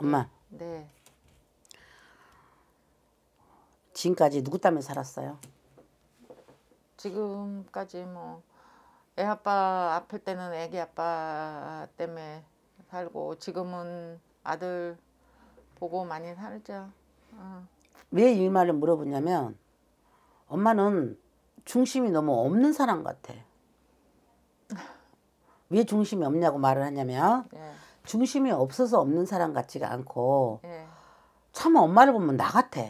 엄마. 네. 지금까지 누구 때문에 살았어요? 지금까지 뭐 애 아빠 아플 때는 애기 아빠 때문에 살고 지금은 아들 보고 많이 살죠. 어. 왜 이 말을 물어보냐면 엄마는 중심이 너무 없는 사람 같아. 왜 중심이 없냐고 말을 하냐면 네. 중심이 없어서 없는 사람 같지가 않고 네. 참 엄마를 보면 나 같아.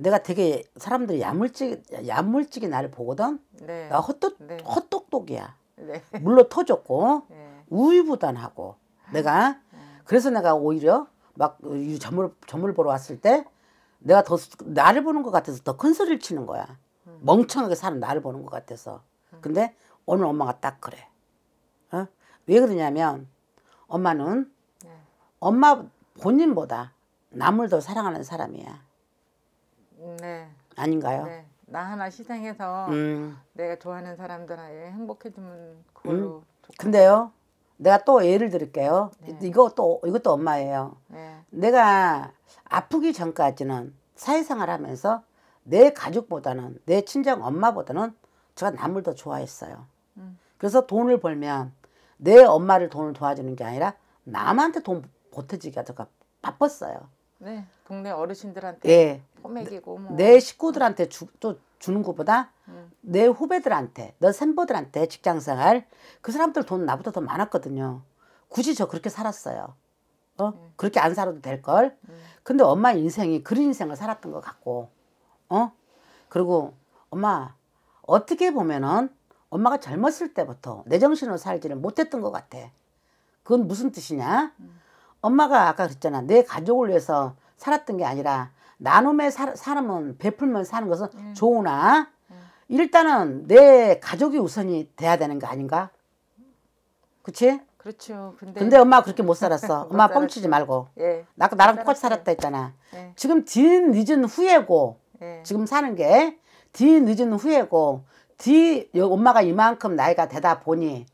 내가 되게 사람들이 야물지게 나를 보거든. 네. 나 헛똑똑이야. 네. 물로 터졌고 네. 우유부단하고 내가 네. 그래서 내가 오히려 막 점을 보러 왔을 때 내가 더 나를 보는 것 같아서 더 큰 소리를 치는 거야. 멍청하게 사는 나를 보는 것 같아서. 근데 오늘 엄마가 딱 그래. 어? 왜 그러냐면 엄마는 네. 엄마 본인보다 남을 더 사랑하는 사람이야. 네. 아닌가요? 네. 나 하나 희생해서 내가 좋아하는 사람들한테 행복해지면 그걸로 좋고. 근데요. 내가 또 예를 들을게요. 네. 이것도 엄마예요. 네. 내가 아프기 전까지는 사회생활 하면서 내 가족보다는 내 친정 엄마보다는 제가 남을 더 좋아했어요. 그래서 돈을 벌면 내 엄마를 돈을 도와주는 게 아니라 남한테 돈 보태지기가 제가 바빴어요. 네, 동네 어르신들한테 네. 포맥이고 뭐. 내 식구들한테 또 주는 것보다 내 후배들한테, 내 샘버들한테 직장생활 그 사람들 돈 나보다 더 많았거든요. 굳이 저 그렇게 살았어요. 어? 그렇게 안 살아도 될 걸. 근데 엄마 인생이 그런 인생을 살았던 것 같고, 어? 그리고 엄마 어떻게 보면은 엄마가 젊었을 때부터 내 정신으로 살지를 못했던 것 같아. 그건 무슨 뜻이냐? 엄마가 아까 그랬잖아. 내 가족을 위해서 살았던 게 아니라 나눔의 사람은 베풀면 사는 것은 좋으나 일단은 내 가족이 우선이 돼야 되는 거 아닌가? 그치? 그렇죠. 근데 엄마 그렇게 못 살았어. 못 엄마 뻥치지 말고. 예. 나랑 똑같이 살았다 했잖아. 예. 지금 뒤늦은 후회고 예. 지금 사는 게 뒤늦은 후회고 엄마가 이만큼 나이가 되다 보니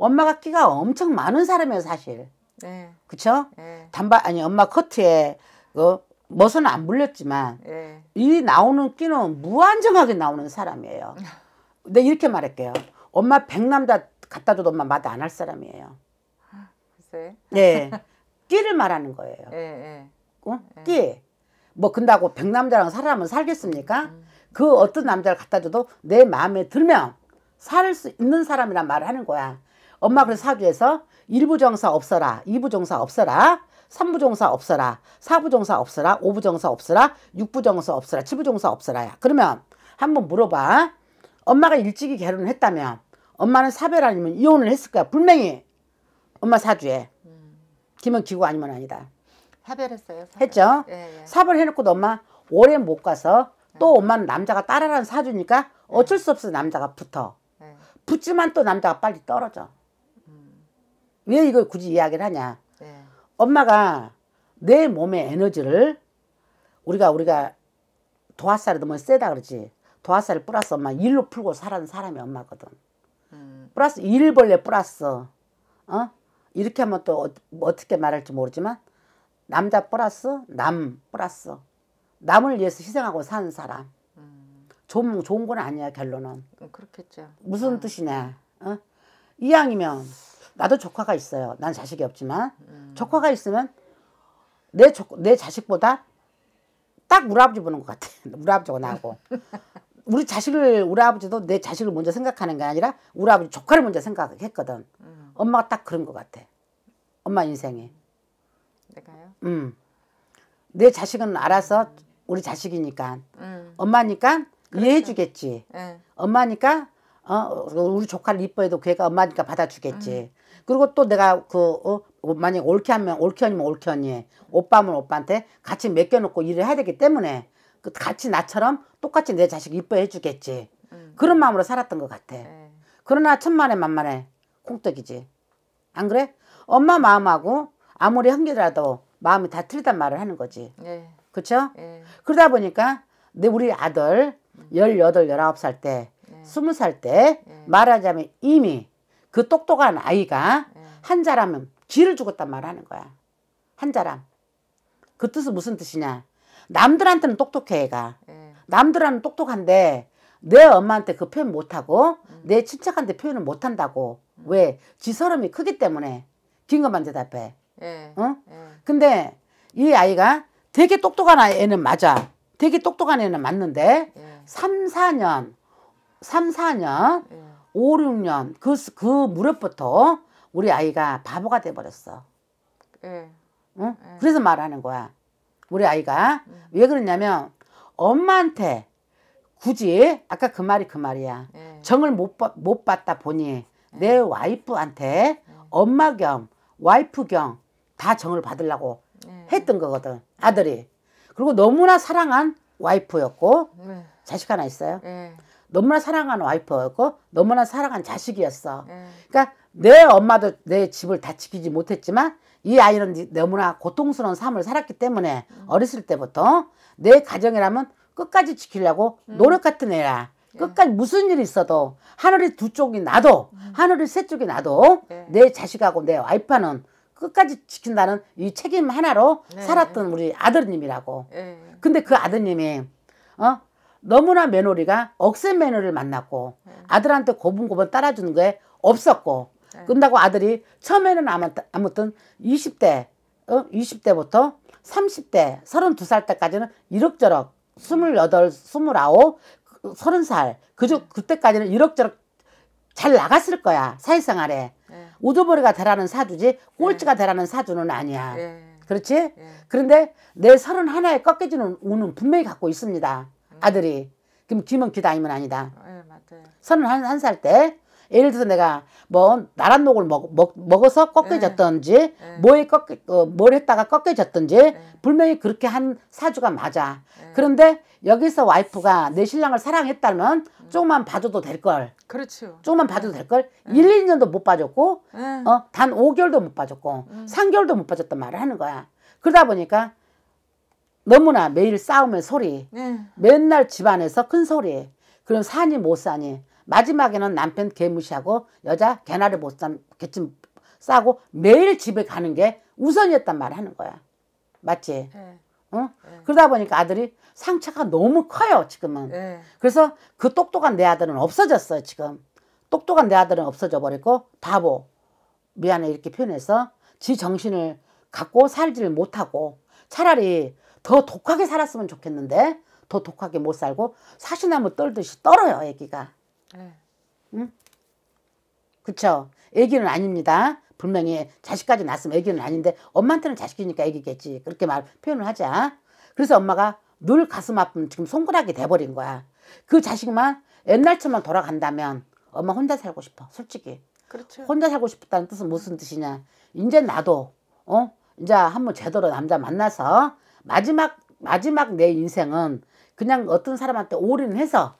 엄마가 끼가 엄청 많은 사람이에요 사실. 네. 그쵸? 네. 엄마 커트에 멋은 안 불렸지만 네. 이 나오는 끼는 무한정하게 나오는 사람이에요. 근데 이렇게 말할게요. 엄마 100남 다 갖다 줘도 엄마 맛 안 할 사람이에요. 글쎄. 네. 끼를 말하는 거예요. 네. 어? 네. 끼. 뭐 근다고 100남자랑 살아라면 살겠습니까? 그 어떤 남자를 갖다 줘도 내 마음에 들면 살 수 있는 사람이란 말을 하는 거야. 엄마 그래서 사주에서 1부 정사 없어라, 2부 정사 없어라, 3부 정사 없어라, 4부 정사 없어라, 5부 정사 없어라, 6부 정사 없어라, 7부 정사 없어라야. 그러면 한번 물어봐. 엄마가 일찍이 결혼을 했다면 엄마는 사별 아니면 이혼을 했을 거야. 분명히 엄마 사주에. 기면 기고 아니면 아니다. 사별했어요. 사별. 했죠? 예, 예. 사별해놓고도 엄마 오래 못 가서 또 엄마는 남자가 따라라는 사주니까 어쩔 수 없어 남자가 붙어. 붙지만 또 남자가 빨리 떨어져. 왜 이걸 굳이 이야기를 하냐. 네. 엄마가 내 몸의 에너지를 우리가 도화살이 너무 세다 그러지. 도화살을 플러스 엄마 일로 풀고 살아는 사람이 엄마거든. 플러스 일벌레 플러스 어? 이렇게 하면 또 어떻게 말할지 모르지만 남자 플러스 남 플러스 남을 위해서 희생하고 사는 사람. 좋은 건 아니야 결론은. 그렇겠죠. 무슨 뜻이냐. 어? 이왕이면 나도 조카가 있어요. 난 자식이 없지만 조카가 있으면 내 자식보다 딱 우리 아버지 보는 것 같아. 우리 아버지하고 나하고. 우리 아버지도 내 자식을 먼저 생각하는 게 아니라 우리 아버지 조카를 먼저 생각했거든. 엄마가 딱 그런 것 같아. 엄마 인생이. 내가요? 내 자식은 알아서 우리 자식이니까. 엄마니까 그렇죠. 이해해주겠지. 네. 엄마니까 우리 조카를 이뻐해도 걔가 엄마니까 받아주겠지. 그리고 또 내가 만약 올케 언니면 올케 언니, 오빠면 오빠한테 같이 맡겨놓고 일을 해야 되기 때문에 같이 나처럼 똑같이 내 자식 이뻐해주겠지. 그런 마음으로 살았던 것 같아. 네. 그러나 천만에 만만에 콩떡이지. 안 그래? 엄마 마음하고 아무리 한개라도 마음이 다 틀리단 말을 하는 거지. 네. 그렇죠? 네. 그러다 보니까 우리 아들 18, 19살 때 20살 때 말하자면 이미 그 똑똑한 아이가 한자라면 쥐를 죽었단 말하는 거야. 한자람. 그 뜻은 무슨 뜻이냐. 남들한테는 똑똑해 애가. 남들한테는 똑똑한데 내 엄마한테 그 표현 못하고 내 친척한테 표현을 못한다고. 왜? 지 서름이 크기 때문에. 긴급한 대답해. 어? 근데 이 아이가 되게 똑똑한 애는 맞아. 되게 똑똑한 애는 맞는데 3, 4년 5, 6년 그 무렵부터 우리 아이가 바보가 돼버렸어. 응? 그래서 말하는 거야. 우리 아이가 왜 그러냐면 엄마한테 굳이 아까 그 말이 그 말이야. 정을 못 받다 보니 내 와이프한테 엄마 겸 와이프 겸 다 정을 받으려고 했던 거거든. 아들이. 그리고 너무나 사랑한 와이프였고 자식 하나 있어요. 너무나 사랑한 와이프였고 너무나 사랑한 자식이었어. 그러니까 내 엄마도 내 집을 다 지키지 못했지만 이 아이는 너무나 고통스러운 삶을 살았기 때문에 어렸을 때부터 내 가정이라면 끝까지 지키려고 노력 같은 애라. 끝까지 무슨 일이 있어도 하늘이 두 쪽이 나도 하늘이 세 쪽이 나도 내 자식하고 내 와이프는 끝까지 지킨다는 이 책임 하나로 살았던 우리 아드님이라고. 근데 그 아드님이 너무나 며느리가 억센 며느리를 만났고 아들한테 고분고분 따라주는 게 없었고 끝나고 아들이 처음에는 아무튼 20대부터 30대 32살 때까지는 이럭저럭 28, 29, 30살 그때까지는 이럭저럭 잘 나갔을 거야. 사회생활에 우두머리가 되라는 사주지 꼴찌가 되라는 사주는 아니야. 그렇지? 그런데 내 31에 꺾여지는 운은 분명히 갖고 있습니다. 아들이. 그럼 기면 기다 아니면 아니다. 맞아요. 31살 때 예를 들어서 내가 뭐 나랏녹을 먹어서 꺾여졌던지 뭘 했다가 꺾여졌던지 분명히 그렇게 한 사주가 맞아. 그런데 여기서 와이프가 내 신랑을 사랑했다면 조금만 봐줘도 될걸. 그렇죠. 조금만 봐줘도 될걸. 1, 2년도 못 봐줬고 단 5개월도 못 봐줬고 3개월도 못 봐줬단 말을 하는 거야. 그러다 보니까 너무나 매일 싸움의 소리 맨날 집안에서 큰 소리 그럼 사니 못 사니 마지막에는 남편 개 무시하고 여자 개나리 못 개찜 싸고 매일 집에 가는 게 우선이었단 말 하는 거야. 맞지? 어? 그러다 보니까 아들이 상처가 너무 커요 지금은. 그래서 그 똑똑한 내 아들은 없어졌어요 지금. 똑똑한 내 아들은 없어져 버리고 바보 미안해 이렇게 표현해서 지 정신을 갖고 살지를 못하고 차라리 더 독하게 살았으면 좋겠는데 더 독하게 못 살고 사시나무 떨듯이 떨어요 애기가. 응? 그쵸? 애기는 아닙니다. 분명히 자식까지 낳았으면 애기는 아닌데 엄마한테는 자식이니까 애기겠지. 그렇게 표현을 하자. 그래서 엄마가 늘 가슴 아픈 지금 손가락이 돼버린 거야. 그 자식만 옛날처럼 돌아간다면 엄마 혼자 살고 싶어. 솔직히. 그렇죠. 혼자 살고 싶다는 뜻은 무슨 뜻이냐. 이제 나도 이제 한번 제대로 남자 만나서 마지막 내 인생은 그냥 어떤 사람한테 올인해서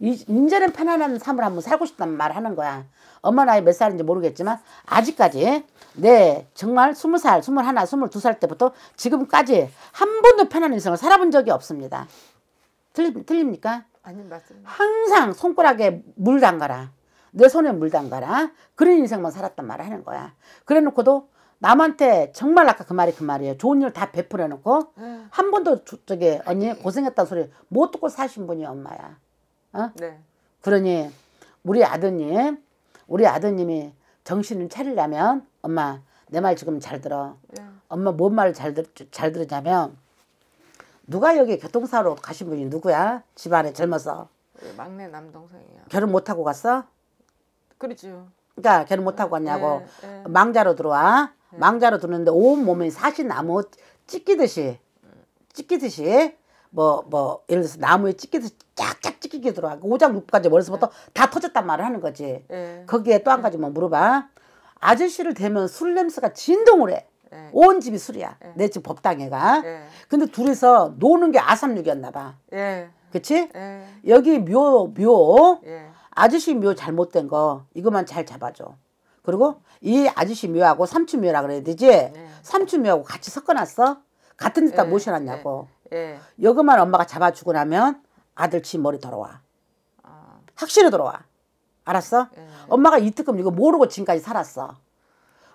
이제는 편안한 삶을 한번 살고 싶다는 말 하는 거야. 엄마 나이 몇 살인지 모르겠지만 아직까지 내 정말 20살, 21, 22살 때부터 지금까지 한 번도 편한 인생을 살아본 적이 없습니다. 틀립니까? 아니 맞습니다. 항상 손가락에 물 담가라. 내 손에 물 담가라. 그런 인생만 살았단 말을 하는 거야. 그래 놓고도 남한테 정말 아까 그 말이 그 말이에요. 좋은 일 다 베풀어 놓고 한 번도 저기 언니 고생했다는 소리 못 듣고 사신 분이 엄마야. 어? 네. 그러니 우리 아드님이 정신을 차리려면 엄마 내 말 지금 잘 들어. 엄마 뭔 말 잘 들으냐면 누가 여기 교통사고로 가신 분이 누구야? 집안에 젊어서. 막내 남동생이요. 결혼 못하고 갔어? 그렇죠. 그러니까 결혼 못하고 갔냐고. 망자로 들어와. 망자로 들어오는데 온몸이 사시나무 찢기듯이 뭐 예를 들어서 나무에 찢기듯이 쫙쫙 찢기게 들어가고 5장 6까지 머리서부터 다 터졌단 말을 하는 거지. 거기에 또 한 가지 뭐 물어봐. 아저씨를 대면 술 냄새가 진동을 해. 온 집이 술이야. 내 집 법당에가. 근데 둘이서 노는 게 아삼육이었나 봐. 그치? 여기 묘 아저씨 묘 잘못된 거 이것만 잘 잡아줘. 그리고 이 아저씨 묘하고 삼추묘라 그래야 되지. 삼추묘하고 같이 섞어놨어? 같은 데다 모셔놨냐고. 이것만 엄마가 잡아주고 나면 아들 지 머리 돌아와. 확실히 돌아와. 알았어? 엄마가 이특금 이거 모르고 지금까지 살았어.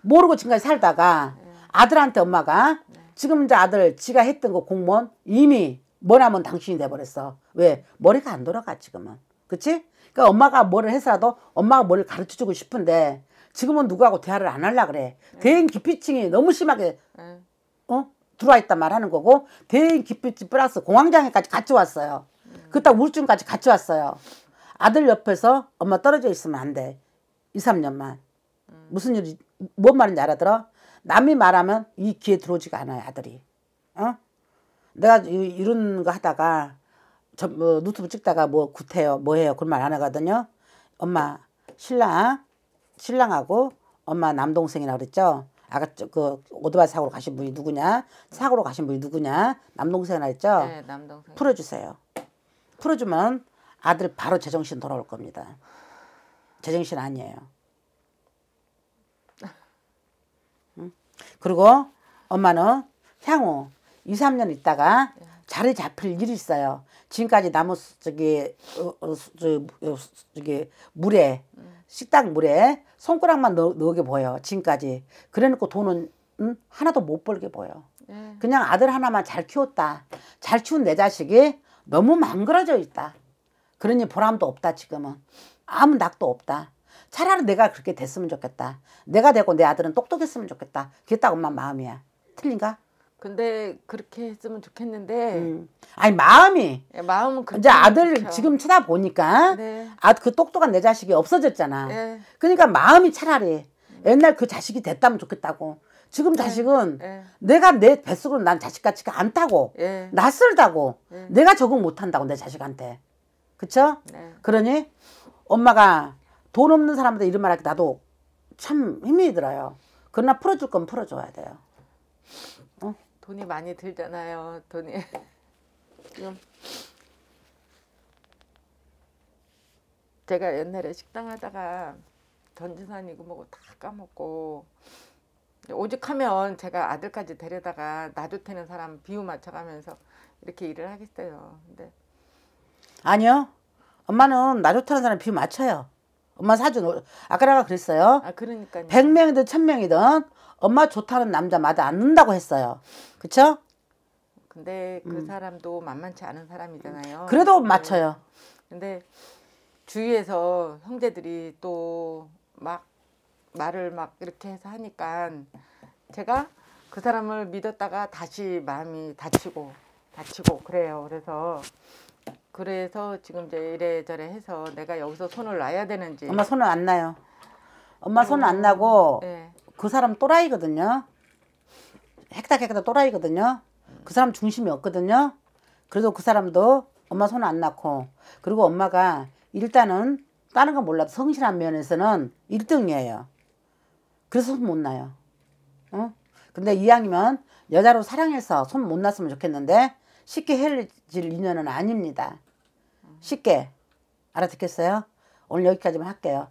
모르고 지금까지 살다가 아들한테 엄마가 지금 이제 아들 지가 했던 거 공무원 이미 뭐라면 당신이 돼버렸어. 왜? 머리가 안 돌아가 지금은. 그치? 그러니까 엄마가 뭐를 해서라도 엄마가 뭐를 가르쳐주고 싶은데 지금은 누구하고 대화를 안 하려고 그래. 대인 기피증이 너무 심하게 들어와 있단 말 하는 거고, 대인 기피증 플러스 공황장애까지 같이 왔어요. 그렇다 우울증까지 같이 왔어요. 아들 옆에서 엄마 떨어져 있으면 안 돼. 2, 3년만. 무슨 일이, 뭔 말인지 알아들어? 남이 말하면 이 귀에 들어오지가 않아요, 아들이. 어? 내가 이런 거 하다가, 뭐, 유튜브 찍다가 뭐 구태요, 뭐 해요, 그런 말 안 하거든요. 엄마, 신랑하고 엄마 남동생이라고 그랬죠? 아까 그 오토바이 사고로 가신 분이 누구냐? 사고로 가신 분이 누구냐? 남동생이라고 했죠? 네, 남동생. 풀어주세요. 풀어주면 아들 바로 제정신 돌아올 겁니다. 제정신 아니에요. 응? 그리고 엄마는 향후 2, 3년 있다가 자리 잡힐 일이 있어요. 지금까지 나무 저기 물에 식당 물에 손가락만 넣게 보여 지금까지. 그래놓고 돈은 하나도 못 벌게 보여. 그냥 아들 하나만 잘 키웠다. 잘 키운 내 자식이 너무 망그러져 있다. 그러니 보람도 없다 지금은. 아무 낙도 없다. 차라리 내가 그렇게 됐으면 좋겠다. 내가 되고 내 아들은 똑똑했으면 좋겠다. 그게 딱 엄마 마음이야. 틀린가? 근데 그렇게 했으면 좋겠는데 아니 마음이 예, 마음은 이제 아들 좋죠. 지금 쳐다보니까 네. 아, 그 똑똑한 내 자식이 없어졌잖아. 네. 그러니까 마음이 차라리 옛날 그 자식이 됐다면 좋겠다고. 지금 자식은 내가 내 뱃속으로 난 자식 같지가 않다고 낯설다고 내가 적응 못한다고 내 자식한테. 그쵸? 네. 그러니 엄마가 돈 없는 사람한테 이런 말할 때 나도 참 힘이 들어요. 그러나 풀어줄 건 풀어줘야 돼요. 어? 돈이 많이 들잖아요. 돈이 지금 제가 옛날에 식당 하다가 전재산이고 뭐고 다 까먹고 오죽하면 제가 아들까지 데려다가 놔두테는 사람 비유 맞춰가면서 이렇게 일을 하겠어요. 근데 아니요. 엄마는 나 좋다는 사람 비유 맞춰요. 엄마 사준 아까 내가 그랬어요. 아, 그러니까요. 100명이든 1000명이든 엄마 좋다는 남자마다 안는다고 했어요. 그쵸? 근데 그 사람도 만만치 않은 사람이잖아요. 그래도 맞춰요. 근데 주위에서 형제들이 또 막 말을 막 이렇게 해서 하니까 제가 그 사람을 믿었다가 다시 마음이 다치고 그래요. 그래서 지금 이제 이래저래 해서 내가 여기서 손을 놔야 되는지. 엄마 손을 안 놔요. 엄마 손을 안 나고 그 사람 또라이거든요. 헥닥헥닥 또라이거든요. 그 사람 중심이 없거든요. 그래도 그 사람도 엄마 손을 안 낳고, 그리고 엄마가 일단은 다른 건 몰라도 성실한 면에서는 1등이에요. 그래서 손 못 놔요. 어? 근데 이왕이면 여자로 사랑해서 손 못 놨으면 좋겠는데 쉽게 헤어질 인연은 아닙니다. 쉽게. 알아듣겠어요? 오늘 여기까지만 할게요.